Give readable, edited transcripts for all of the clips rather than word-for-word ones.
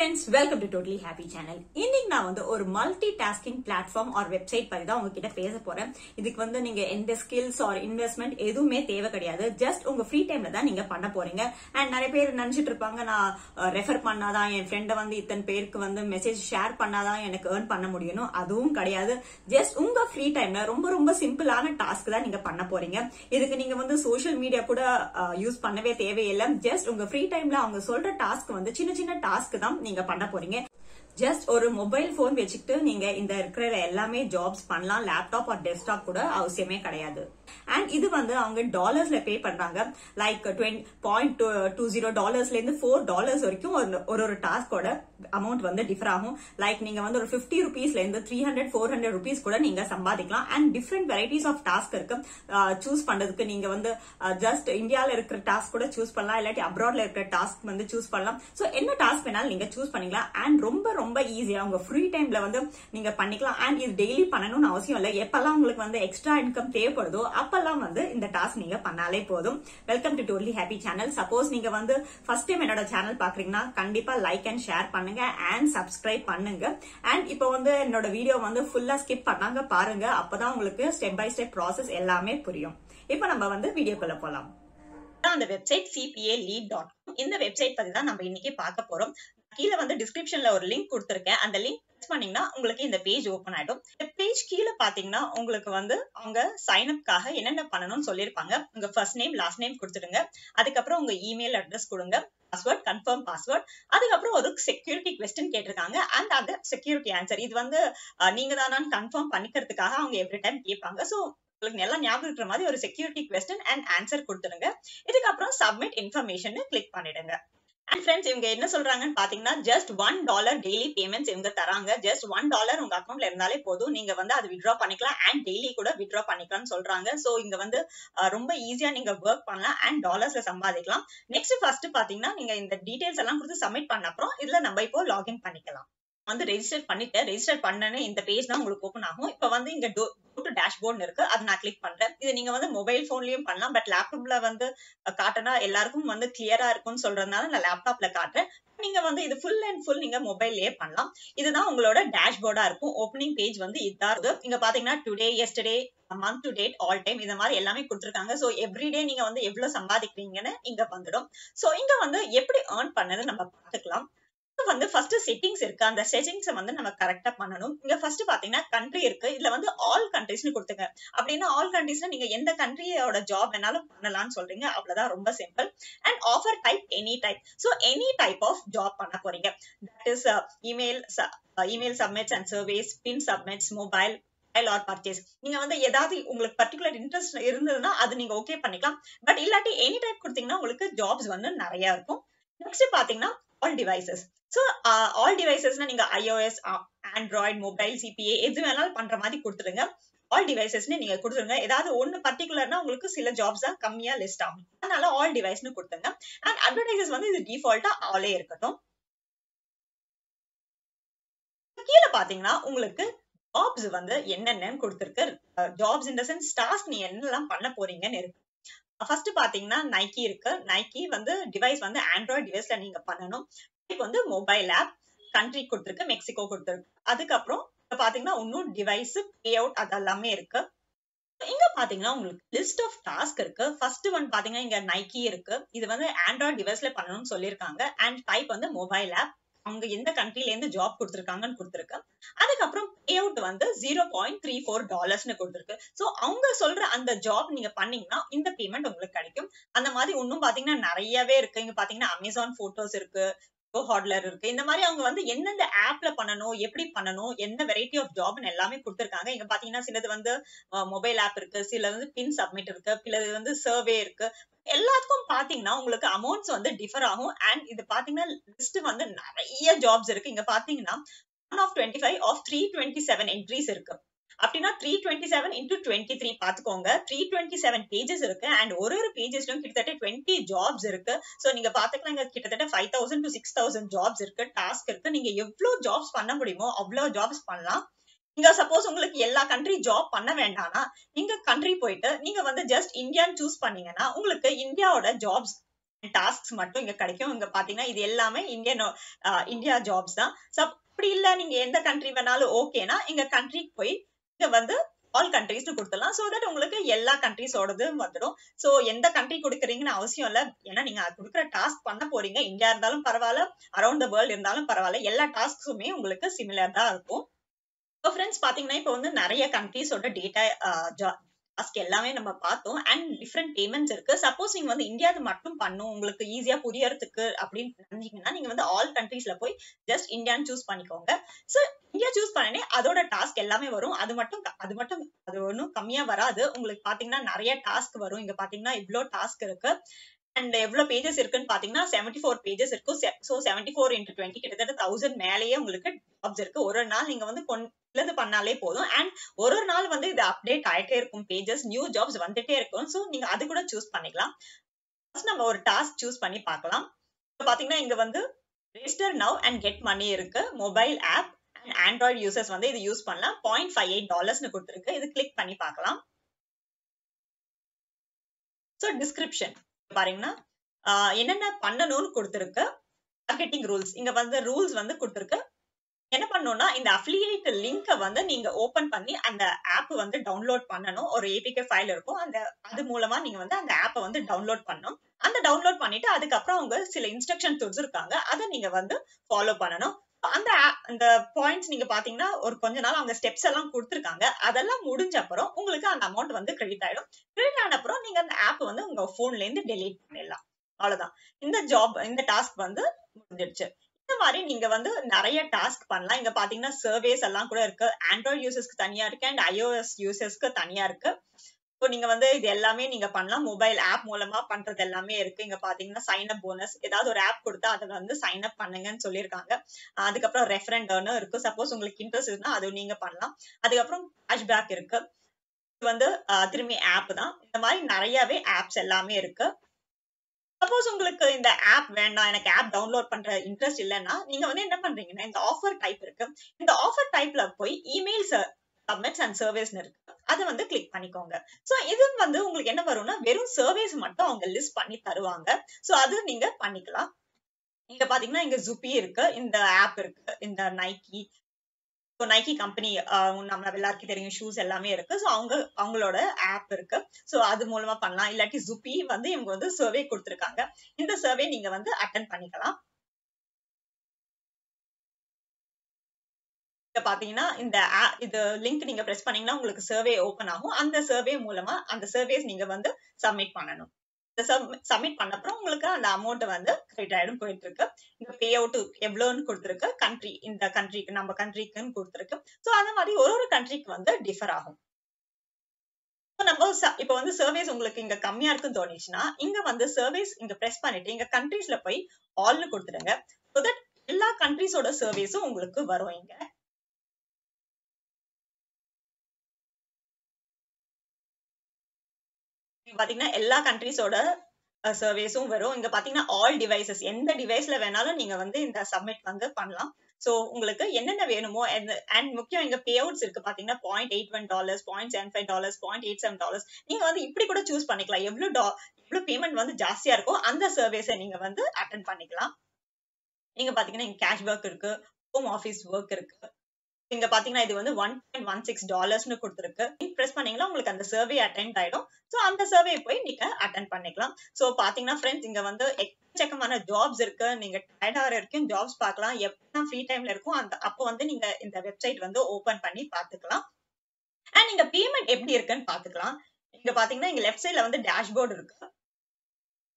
friends, welcome to Totally Happy channel. இன்னைக்கு நான் வந்து ஒரு multitasking platform or website பத்தி தான் உங்ககிட்ட பேச போறேன். இதுக்கு வந்து நீங்க எந்த skills or investment எதுவுமே தேவை கிடையாது. Just உங்க free timeல தான் நீங்க பண்ண போறீங்க. And நிறைய பேர் நினைச்சிட்டு இருப்பாங்க நான் ரெஃபர் பண்ணாதான் என் friend வந்து இத்தனை பேருக்கு வந்து மெசேஜ் ஷேர் பண்ணாதான் எனக்கு earn பண்ண முடியும். அதுவும் கிடையாது. Just உங்க free timeல ரொம்ப ரொம்ப சிம்பிளான டாஸ்க் தான் நீங்க பண்ண போறீங்க. இதுக்கு நீங்க வந்து social media கூட யூஸ் பண்ணவே தேவையில்லை. Just உங்க free timeல அவங்க சொல்ற டாஸ்க் வந்து சின்ன சின்ன டாஸ்க் தான் நீங்க பண்ண போறீங்க. Just ஒரு மொபைல் போன் வச்சுக்கிட்டு நீங்க இந்த இருக்கிற எல்லாமே ஜாப்ஸ் பண்ணலாம். லேப்டாப் ஆர் டெஸ்க்டாப் கூட அவசியமே கிடையாது. அண்ட் இது வந்து அவங்க டாலர்ஸ்ல பே பண்றாங்க. லைக் $20.20 இருந்து $4 வரைக்கும் ஒரு டாஸ்கோட அமௌண்ட் வந்து டிஃபர் ஆகும். லைக் நீங்க வந்து ஒரு ₹50 இருந்து $300-400 கூட நீங்க சம்பாதிக்கலாம். And different varieties of task இருக்கு. சூஸ் பண்றதுக்கு நீங்க வந்து ஜஸ்ட் இந்தியால இருக்கிற டாஸ்க் கூட சூஸ் பண்ணலாம், இல்லாட்டி அப்ராட்ல இருக்கிற டாஸ்க் வந்து சூஸ் பண்ணலாம். சோ என்ன டாஸ்க் வேணாலும் நீங்க சூஸ் பண்ணிக்கலாம். அண்ட் ரொம்ப ரொம்ப ஈஸியா உங்க ஃப்ரீ டைம்ல வந்து நீங்க பண்ணிக்கலாம். அண்ட் இது டெய்லி பண்ணணும்னு அவசியம் இல்லை. எப்பெல்லாம் உங்களுக்கு வந்து எக்ஸ்ட்ரா இன்கம் தேவைப்படுதோ அப்பெல்லாம் வந்து இந்த டாஸ்க் நீங்க பண்ணாலே போதும். Welcome to totally happy channel. Suppose நீங்க வந்து ஃபர்ஸ்ட் டைம் என்னோட சேனல் பாக்குறீங்கன்னா கண்டிப்பா லைக் அண்ட் ஷேர் பண்ணுங்க அண்ட் சப்ஸ்கிரைப் பண்ணுங்க. அண்ட் இப்போ வந்து என்னோட வீடியோ வந்து ஃபுல்லா ஸ்கிப் பண்ணாங்க பாருங்க. அப்பதான் உங்களுக்கு ஸ்டெப் பை ஸ்டெப் ப்ராசஸ் எல்லாமே புரியும். இப்போ நம்ம வந்து வீடியோக்குள்ள போலாம். அந்த வெப்சைட் cpalead.com. இந்த வெப்சைட் பத்தி தான் நம்ம இன்னைக்கு பார்க்க போறோம். கீழே வந்து டிஸ்கிரிப்ஷன்ல ஒரு லிங்க் கொடுத்திருக்கேன். அந்த லிங்க் கிளிக் பண்ணீங்கன்னா உங்களுக்கு இந்த பேஜ் ஓபன் ஆயிடும். இந்த பேஜ் கீழே பாத்தீங்கன்னா உங்களுக்கு வந்து அவங்க சைன் அப்காக என்னென்ன பண்ணணும்னு சொல்லியிருப்பாங்க. உங்க ஃபர்ஸ்ட் நேம் லாஸ்ட் நேம் கொடுத்துடுங்க. அதுக்கப்புறம் உங்க இமெயில் அட்ரஸ் கொடுங்க, பாஸ்வேர்ட், கன்ஃபார்ம் பாஸ்வேர்ட். அதுக்கப்புறம் ஒரு செக்யூரிட்டி கொஸ்டின் கேட்டிருக்காங்க. அண்ட் அந்த செக்யூரிட்டி ஆன்சர் இது வந்து நீங்க தானான்னு கன்ஃபார்ம் பண்ணிக்கிறதுக்காக அவங்க எவ்ரி டைம் கேட்பாங்க. சோ உங்களுக்கு நல்லா ஞாபகம் இருக்கிற மாதிரி ஒரு செக்யூரிட்டி கொஸ்டின் அண்ட் ஆன்சர் கொடுத்துருங்க. இதுக்கப்புறம் சப்மிட் இன்ஃபர்மேஷன் கிளிக் பண்ணிடுங்க. And friends, இவங்க என்ன சொல்றாங்கன்னு பாத்தீங்கன்னா just $1 daily payments இவங்க தராங்க. just $1 உங்க அக்கௌண்ட்ல இருந்தாலே போதும். நீங்க வந்து அது withdraw பண்ணிக்கலாம் and daily கூட withdraw பண்ணிக்கலாம்னு சொல்றாங்க. சோ இங்க வந்து ரொம்ப ஈஸியா நீங்க work பண்ணலாம் and டாலர்ஸ்ல சம்பாதிக்கலாம். நெக்ஸ்ட் ஃபர்ஸ்ட் பாத்தீங்கன்னா நீங்க இந்த டீடைல்ஸ் எல்லாம் கொடுத்து சப்மிட் பண்ண அப்புறம் இதுல நம்ம இப்போ லாகின் பண்ணிக்கலாம். வந்து ரெஜிஸ்டர் பண்ணிட்டு ரெஜிஸ்டர் பண்ணனே இந்த பேஜ் தான் உங்களுக்கு ஓபன் ஆகும். இப்போ வந்து இங்க டேஷ்போர்ட் இருக்கு, அது நான் கிளிக் பண்றேன். இது நீங்க வந்து மொபைல் போன்லயும் பண்ணலாம், பட் லேப்டாப்ல வந்து காட்டினா எல்லாருக்கும் வந்து கிளியரா இருக்கும்னு சொல்றதுனால நான் லேப்டாப்ல காட்டுறேன். நீங்க வந்து இது ஃபுல் அண்ட் ஃபுல் நீங்க மொபைல்லயே பண்ணலாம். இதுதான் உங்களோட டேஷ்போர்டா இருக்கும். ஓப்பனிங் பேஜ் வந்து இதுதான் இருக்கும். இங்க பாத்தீங்கன்னா today, yesterday, month to date, all time இந்த மாதிரி எல்லாமே கொடுத்துருக்காங்க. சோ எவ்ரிடே நீங்க வந்து எவ்வளவு சம்பாதிக்கிறீங்கன்னு இங்க வந்துடும். சோ இங்க வந்து எப்படி ஏர்ன் பண்ணது நம்ம பாத்துக்கலாம். வந்து ஃபர்ஸ்ட் செட்டிங்ஸ் இருக்கு. அந்த செட்டிங்ஸ் வந்து நம்ம கரெக்டா பண்ணணும். இங்க ஃபர்ஸ்ட் பாத்தீங்கன்னா கண்ட்ரி இருக்கு. இதுல வந்து ஆல் கண்ட்ரீஸ்னு கொடுத்துங்க. அப்படின்னா ஆல் கண்ட்ரீஸ்ல நீங்க எந்த கண்ட்ரியோட ஜாப் வேணாலும் பண்ணலாம்னு சொல்றீங்க. அவ்வளவுதான், ரொம்ப simple. And offer type any type. So any type of job பண்ண போறீங்க. That is email submits and surveys, pin submits, mobile or purchase. நீங்க வந்து ஏதாவது உங்களுக்கு பர்டிகுலர் இன்ட்ரெஸ்ட் இருந்ததுன்னா அது நீங்க ஓகே பண்ணிக்கலாம். பட் இல்லாட்டி எனி டைப் கொடுத்தீங்கன்னா உங்களுக்கு ஜாப்ஸ் வந்து நிறைய இருக்கும். நெக்ஸ்ட் பாத்தீங்கன்னா all devices. So all devices னா நீங்க iOS, Android, mobile, CPA எது வேணாலும் பண்ற மாதிரி கொடுத்துருங்க. all devices னே நீங்க கொடுத்துருங்க. ஏதாவது ஒன்னு பர்టిక్యులர்னா உங்களுக்கு சில ஜாப்ஸ் தான் கம்மியா லிஸ்ட் ஆகும். அதனால all device னு கொடுத்துருங்க. and advertises வந்து இது டிஃபால்ட்டா ஆலே இருக்கட்டும். கீழ பாத்தீங்கன்னா உங்களுக்கு ஜாப்ஸ் வந்து என்னென்ன கொடுத்துருக்கு. Jobs in the sense task நீ என்னெல்லாம் பண்ண போறீங்கன்னு இருக்கு. ஃபர்ஸ்ட் பாத்தீங்கன்னா நைக்கி இருக்கு. நைக்கி வந்து டிவைஸ் வந்து ஆண்ட்ராய்டு டிவைஸ்ல நீங்க பண்ணணும். டைப் வந்து மொபைல் ஆப். கண்ட்ரி கொடுத்துருக்கு, மெக்சிகோ கொடுத்துருக்கு. அதுக்கப்புறம் பாத்தீங்கன்னா இன்னும் டிவைஸ் பே அவுட் அது எல்லாமே இருக்கு. இங்க பாத்தீங்கன்னா உங்களுக்கு லிஸ்ட் ஆஃப் டாஸ்க் இருக்கு. ஃபர்ஸ்ட் ஒன் பாத்தீங்கன்னா இங்க நைக்கி இருக்கு. இது வந்து ஆண்ட்ராய்டு டிவைஸ்ல பண்ணணும்னு சொல்லியிருக்காங்க. அண்ட் டைப் வந்து மொபைல் ஆப். அவங்க எந்த கண்ட்ரில இருந்து ஜாப் கொடுத்துருக்காங்கன்னு கொடுத்துருக்கு. அதுக்கப்புறம் பே அவுட் வந்து $0.34 கொடுத்துருக்கு. சோ அவங்க சொல்ற அந்த ஜாப் நீங்க பண்ணீங்கன்னா இந்த பேமெண்ட் உங்களுக்கு கிடைக்கும். அந்த மாதிரி ஒன்னும் பாத்தீங்கன்னா நிறையவே இருக்கு. இங்க பாத்தீங்கன்னா அமேசான் போட்டோஸ் இருக்கு, ஹாட்லர் இருக்கு. இந்த மாதிரி அவங்க வந்து எந்தெந்த ஆப்ல பண்ணணும், எப்படி பண்ணணும், எந்த வெரைட்டி ஆஃப் ஜாப்னு எல்லாமே கொடுத்துருக்காங்க. இங்க பாத்தீங்கன்னா சிலது வந்து மொபைல் ஆப் இருக்கு, சில வந்து பின் சப்மிட் இருக்கு, சிலது வந்து சர்வே இருக்கு. எல்லாத்துக்கும் பாத்தீங்கன்னா உங்களுக்கு அமௌண்ட்ஸ் வந்து டிஃபர் ஆகும். அண்ட் இது பாத்தீங்கன்னா லிஸ்ட் வந்து நிறைய ஜாப்ஸ் இருக்கு. இங்க பாத்தீங்கன்னா 1 of 25 of 327 என்ட்ரிஸ் இருக்கு. அப்படின்னா 327 into 23 பாத்துக்கோங்க. 327 பேஜஸ் இருக்கு. அண்ட் ஒரு பேஜஸ்லயும் கிட்டத்தட்ட 20 ஜாப்ஸ் இருக்கு. சோ நீங்க பாத்துக்கலாம் இங்க கிட்டத்தட்ட 5000 to 6000 ஜாப்ஸ் இருக்கு, டாஸ்க் இருக்கு. நீங்க எவ்வளவு ஜாப்ஸ் பண்ண முடியுமோ அவ்வளவு ஜாப்ஸ் பண்ணலாம். இங்க சப்போஸ் உங்களுக்கு எல்லா கண்ட்ரி ஜாப் பண்ண வேண்டாம்னா நீங்க கண்ட்ரி போயிட்டு நீங்க வந்து ஜஸ்ட் இந்தியான்னு சூஸ் பண்ணீங்கன்னா உங்களுக்கு இந்தியாவோட jobs tasks mattum inga kadaikum inga pathina idu ellame India jobs da so appadi illa neenga endha country venalo okay na inga country ku poi inga vandu all countries to kuduttalam so that ungalku ella countries odudhu vandrum so endha country kudukreenga na avasiyam illa ena neenga kudukra task panna poringa India irundalum paravaala around the world irundalum paravaala ella tasks ume ungalku similar da irukum so friends pathina ipo vandu nariya countries oda data and different payments. Suppose you want India to do it easy to do all countries just India and choose. So India choose another task. And எவ்வளவு pages இருக்குன்னு பாத்தீங்கன்னா 74 pages இருக்கு so 74 × 20 கிட்டத்தட்ட 1000 மேலயே உங்களுக்கு jobs இருக்கு ஒரு நாள் நீங்க வந்து கொண்டு பண்ணாலே போதும் and ஒரு ஒரு நாள் வந்து இது அப்டேட் ஆயிட்டே இருக்கும் pages new jobs வந்துட்டே இருக்கும் சோ நீங்க அது கூட चूஸ் பண்ணிக்கலாம் first நம்ம ஒரு டாஸ்க் चूஸ் பண்ணி பார்க்கலாம் பாத்தீங்கன்னா இங்க வந்து register now and get money இருக்கு mobile app and android users வந்து இது யூஸ் பண்ணலாம் $0.58 னு கொடுத்திருக்கு இது click பண்ணி பார்க்கலாம் சோ description பாருங்கன்னா என்னென்ன பண்ணனும்னு கொடுத்திருக்கு மார்க்கெட்டிங் ரூல்ஸ் இங்க வந்து ரூல்ஸ் வந்து கொடுத்திருக்கு என்ன பண்ணனும்னா இந்த அஃபிலியேட் லிங்கை வந்து நீங்க ஓபன் பண்ணி அந்த ஆப் வந்து டவுன்லோட் பண்ணனும் ஒரு APK ஃபைல் இருக்கும் அந்த அது மூலமா நீங்க வந்து அந்த ஆப்பை வந்து டவுன்லோட் பண்ணனும் அந்த டவுன்லோட் பண்ணிட்டு அதுக்கு அப்புறம் உங்க சில இன்ஸ்ட்ரக்ஷன்ஸ் கொடுத்திருக்காங்க அத நீங்க வந்து ஃபாலோ பண்ணனும் அந்த பாயிண்ட்ஸ் நீங்க பாத்தீங்கன்னா ஒரு கொஞ்ச நாள் அவங்க ஸ்டெப்ஸ் எல்லாம் கொடுத்திருக்காங்க அதெல்லாம் முடிஞ்ச அப்புறம் உங்களுக்கு அந்த அமௌண்ட் வந்து கிரெடிட் ஆயிடும் கிரெடிட் ஆன அப்புறம் நீங்க அந்த ஆப் வந்து உங்க போன்ல இருந்து டெலீட் பண்ணிடலாம் அவ்வளவுதான் இந்த ஜாப் இந்த டாஸ்க் வந்து முடிஞ்சிடுச்சு இந்த மாதிரி நீங்க வந்து நிறைய டாஸ்க் பண்ணலாம் இங்க பாத்தீங்கன்னா சர்வேஸ் எல்லாம் கூட இருக்கு ஆண்ட்ராய்டு யூசர்ஸ்க்கு தனியா இருக்கு அண்ட் iOS யூசர்ஸ்க்கு தனியா இருக்கு சோ நீங்க வந்து இது எல்லாமே நீங்க பண்ணலாம் மொபைல் ஆப் மூலமா பண்றது எல்லாமே இருக்கு இங்க பாத்தீங்கன்னா சைன் அப் போனஸ் ஏதாவது ஒரு ஆப் கொடுத்தா அத வந்து சைன் அப் பண்ணுங்கன்னு சொல்லிருக்காங்க அதுக்கு அப்புறம் ரெஃபரண்ட் earn இருக்கு சப்போஸ் உங்களுக்கு இன்ட்ரஸ்ட் இருந்தா அது நீங்க பண்ணலாம் அதுக்கு அப்புறம் கேஷ்பேக் இருக்கு இது வந்து திரும்பி ஆப் தான் இந்த மாதிரி நிறையவே ஆப்ஸ் எல்லாமே இருக்கு சப்போஸ் உங்களுக்கு இந்த ஆப் வேண்டாம் எனக்கு ஆப் டவுன்லோட் பண்ற இன்ட்ரஸ்ட் இல்லனா நீங்க வந்து என்ன பண்றீங்கன்னா இந்த ஆஃபர் டைப் இருக்கு இந்த ஆஃபர் டைப்ல போய் இமெயில்ஸ் submits and surveys னு இருக்கு அத வந்து click பண்ணிக்கோங்க சோ இது வந்து உங்களுக்கு என்ன வரும்னா வெறும் surveys மட்டும் அவங்க லிஸ்ட் பண்ணி தருவாங்க சோ அது நீங்க பண்ணிக்கலாம் இங்க பாத்தீங்கன்னா இங்க Zoopy இருக்கு இந்த ஆப் இருக்கு இந்த Nike சோ Nike கம்பெனி நம்ம எல்லாருக்கும் தெரியும் ஷூஸ் எல்லாமே இருக்கு சோ அவங்களோட ஆப் இருக்கு சோ அது மூலமா பண்ணலாம் இல்லட்டி Zoopy வந்து இவங்க வந்து சர்வே கொடுத்திருக்காங்க இந்த சர்வே நீங்க வந்து அட்டெண்ட் பண்ணிக்கலாம் பாத்தீங்கன்னா இந்த இது லிங்க் நீங்க பிரஸ் பண்ணீங்கன்னா உங்களுக்கு சர்வே ஓபன் ஆகும் அந்த சர்வே மூலமா அந்த சர்வேஸ் நீங்க வந்து சப்மிட் பண்ணனும் இந்த சப்மிட் பண்ண அப்புறம் உங்களுக்கு அந்த அமௌண்ட் வந்து கிரெடிட் ஆயிடும் போயிட்டு இருக்கு இந்த பே அவுட் எவ்வளவுன்னு கொடுத்திருக்கு कंट्री இந்த कंट्रीக்கு நம்ம कंट्रीக்குன்னு கொடுத்திருக்கு சோ அந்த மாதிரி ஒரு कंट्रीக்கு வந்து டிஃபர் ஆகும் சோ நம்ம இப்போ வந்து சர்வேஸ் உங்களுக்கு இங்க கம்மியா இருக்குன்னு தோணுச்சுனா இங்க வந்து சர்வேஸ் இங்க பிரஸ் பண்ணிட்டு இங்க कंट्रीஸ்ல போய் ஆல் னு கொடுத்துடுங்க சோ தட் எல்லா कंट्रीஸோட சர்வேஸும் உங்களுக்கு வரும் இங்க பாத்தீங்கன்னா எல்லா कंट्रीஸோட சர்வேஸும் வரும் இங்க பாத்தீங்கன்னா ஆல் டிவைसेस எந்த டிவைஸ்ல வேணாலும் நீங்க வந்து இந்த சப்மிட் வந்து பண்ணலாம் சோ உங்களுக்கு என்னென்ன வேணுமோ and முக்கியம் இங்க பே அவுட்ஸ் இருக்கு பாத்தீங்கன்னா $0.81 $0.75 $0.87 நீங்க வந்து இப்படி கூட चूஸ் பண்ணிக்கலாம் எவ்வளவு பேமெண்ட் வந்து ஜாஸ்தியா இருக்கோ அந்த சர்வேஸை நீங்க வந்து அட்டெண்ட் பண்ணிக்கலாம் நீங்க பாத்தீங்கன்னா இங்க கேஷ் பேக் இருக்கு ஹோம் ஆபீஸ் வர்க் இருக்கு இங்க பாத்தீங்கன்னா இது வந்து $1.16 னு கொடுத்திருக்கு பிரஸ் பண்ணீங்களா உங்களுக்கு அந்த சர்வே அட்டெண்ட் ஆயிடும் சோ அந்த சர்வே போய் நீங்க அட்டெண்ட் பண்ணிக்கலாம் சோ பாத்தீங்கன்னா फ्रेंड्स இங்க வந்து எக்கச்சக்கமான ஜாப்ஸ் இருக்கு நீங்க டயர்டா இருக்கீங்க ஜாப்ஸ் பார்க்கலாம் எப்ப ஃப்ரீ டைம்ல இருக்கும் அந்த அப்ப வந்து நீங்க இந்த வெப்சைட் வந்து ஓபன் பண்ணி பார்த்துக்கலாம் and நீங்க பேமெண்ட் எப்படி இருக்குன்னு பார்த்துக்கலாம் இங்க பாத்தீங்கன்னா இங்க லெஃப்ட் சைடுல வந்து டேஷ்போர்ட் இருக்கு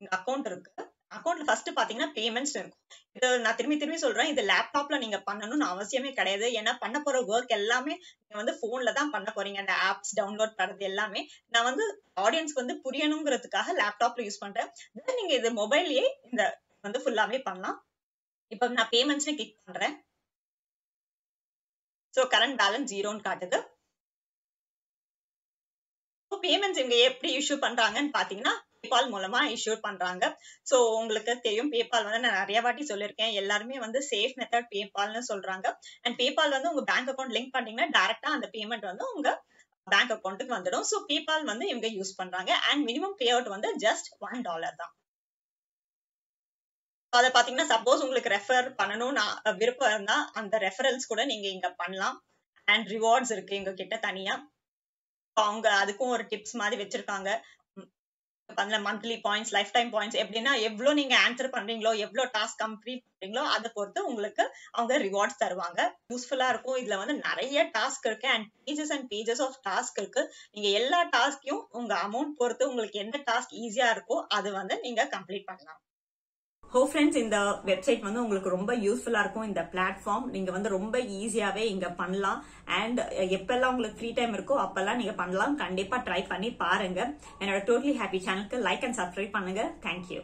இங்க அக்கவுண்ட் இருக்கு அக்கவுண்ட்ல ஃபர்ஸ்ட் பாத்தீங்கன்னா பேமெண்ட்ஸ் இருக்கும் இது நான் திரும்பி சொல்றேன் இது லேப்டாப்ல நீங்க பண்ணனும்னு அவசியமே கிடையாது ஏன்னா பண்ண போற வர்க் எல்லாமே நீங்க வந்து போன்ல தான் பண்ண போறீங்க அந்த ஆப்ஸ் டவுன்லோட் பண்றது எல்லாமே நான் வந்து ஆடியன்ஸ்க்கு வந்து புரியணும்ங்கிறதுக்காக லேப்டாப்ல யூஸ் பண்றேன் நீங்க இது மொபைல்லயே இந்த வந்து ஃபுல்லாவே பண்ணலாம் இப்போ நான் பேமெண்ட்ஸ்ல கிளிக் பண்றேன் சோ கரண்ட் பேலன்ஸ் 0 னு காட்டுது சோ பேமெண்ட்ஸ் இங்க எப்படி இஷ்யூ பண்றாங்கன்னு பாத்தீங்கன்னா PayPal மூலமா இஷ்யூ பண்றாங்க சோ உங்களுக்கு தெரியும் PayPal வந்து நான் நிறைய வாட்டி சொல்லிருக்கேன் எல்லாரும் வந்து சேஃப் மெத்தட் PayPal னு சொல்றாங்க and PayPal வந்து உங்க bank account லிங்க் பண்ணீங்கன்னா டைரக்ட்டா அந்த பேமெண்ட் வந்து உங்க bank accountக்கு வந்துடும் சோ PayPal வந்து இவங்க யூஸ் பண்றாங்க and minimum payout வந்து just $1 தான் அத பாத்தீங்கன்னா சப்போஸ் உங்களுக்கு ரெஃபர் பண்ணனும் விருப்பம் இருந்தா அந்த ரெஃபரல்ஸ் கூட நீங்க இங்க பண்ணலாம் and rewards இருக்கு இங்க கிட்ட தனியா அவங்க அதுக்கும் ஒரு டிப்ஸ் மாதிரி வெச்சிருக்காங்க பண்ணல monthly points lifetime points எப்படினா எவ்ளோ நீங்க ஆன்சர் பண்றீங்களோ எவ்ளோ டாஸ்க் கம்ப்ளீட் பண்றீங்களோ அத பொறுத்து உங்களுக்கு அவங்க ரிவார்ட்ஸ் தருவாங்க யூஸ்ஃபுல்லா இருக்கும் இதுல வந்து நிறைய டாஸ்க் இருக்கு and pages of task இருக்கு நீங்க எல்லா டாஸ்கியும் உங்க அமௌண்ட் பொறுத்து உங்களுக்கு எந்த டாஸ்க் ஈஸியா இருக்கோ அது வந்து நீங்க கம்ப்ளீட் பண்ணலாம் Hello friends, this website is very useful in this platform. You can do it easy and if you have free time, you can try it. And our Totally Happy channel, like and subscribe. Thank you.